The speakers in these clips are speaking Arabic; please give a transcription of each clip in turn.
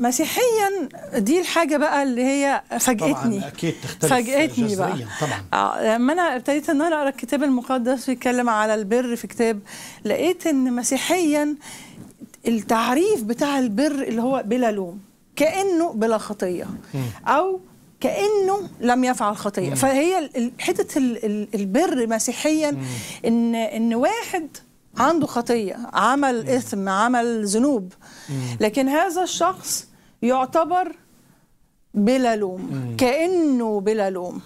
مسيحيا دي الحاجه بقى اللي هي فاجئتني طبعا اكيد تختلف فاجئتني بقى طبعا. لما انا ابتديت ان انا اقرا الكتاب المقدس ويتكلم على البر في كتاب، لقيت ان مسيحيا التعريف بتاع البر اللي هو بلا لوم، كانه بلا خطيه او كأنه لم يفعل خطيئة. فهي حتة البر مسيحيا إن واحد عنده خطيئة، عمل إثم، عمل ذنوب، لكن هذا الشخص يعتبر بلا لوم، كأنه بلا لوم،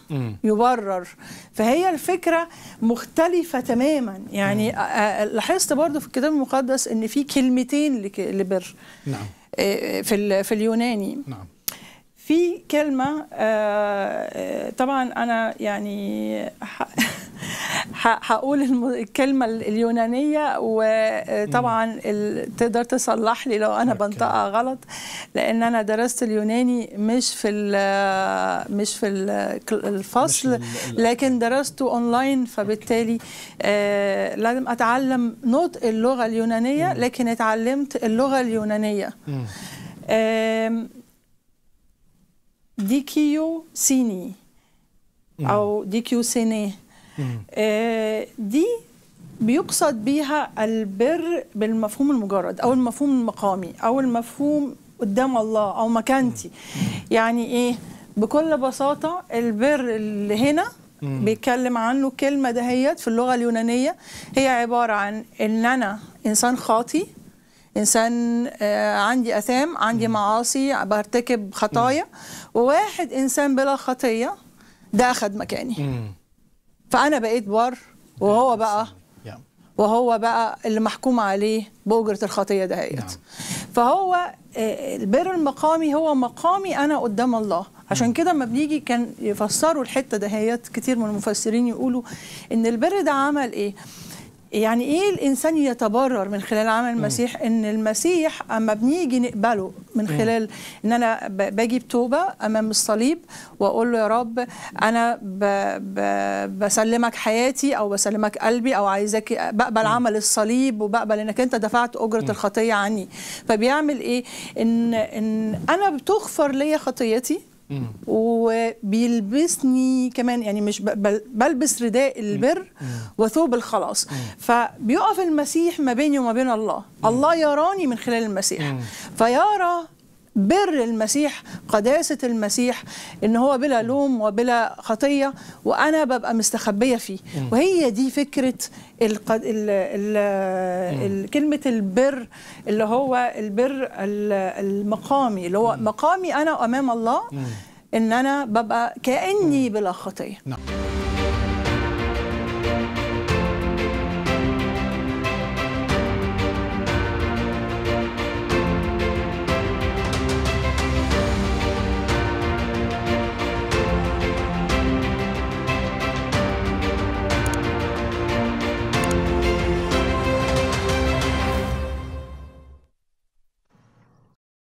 يبرر. فهي الفكرة مختلفة تماما. يعني لاحظت برضو في الكتاب المقدس إن في كلمتين لبر. نعم. في اليوناني. نعم. في كلمة طبعا أنا يعني هقول الكلمة اليونانية، وطبعا تقدر تصلح لي لو أنا بنطقها غلط، لأن أنا درست اليوناني مش في الفصل، لكن درسته أونلاين، فبالتالي لازم أتعلم نطق اللغة اليونانية، لكن اتعلمت اللغة اليونانية. ديكيو سيني أو ديكيو سيني، دي بيقصد بيها البر بالمفهوم المجرد أو المفهوم المقامي أو المفهوم قدام الله أو مكانتي. يعني إيه؟ بكل بساطة البر اللي هنا بيتكلم عنه كلمة دهيت في اللغة اليونانية، هي عبارة عن إن أنا إنسان خاطي، إنسان عندي أثام، عندي معاصي، برتكب خطايا، وواحد إنسان بلا خطية ده أخد مكاني. فأنا بقيت بار، وهو بقى اللي محكوم عليه بأجرة الخطية ده هيت. فهو البر المقامي هو مقامي أنا قدام الله. عشان كده ما بنيجي كان يفسروا الحتة ده هيت، كتير من المفسرين يقولوا إن البر ده عمل إيه؟ يعني ايه الانسان يتبرر من خلال عمل المسيح؟ ان المسيح اما بنيجي نقبله من خلال ان انا باجي بتوبه امام الصليب واقول له يا رب انا بسلمك حياتي او بسلمك قلبي او عايزك، بقبل عمل الصليب وبقبل انك انت دفعت اجره الخطيه عني. فبيعمل ايه؟ ان انا بتغفر ليا خطيتي وبيلبسني كمان، يعني مش بلبس رداء البر وثوب الخلاص. فبيقف المسيح ما بيني وما بين الله، الله يراني من خلال المسيح، فيرى بر المسيح، قداسة المسيح، إن هو بلا لوم وبلا خطية، وأنا ببقى مستخبية فيه. وهي دي فكرة كلمة البر، اللي هو البر المقامي، اللي هو مقامي أنا أمام الله، إن أنا ببقى كأني بلا خطية.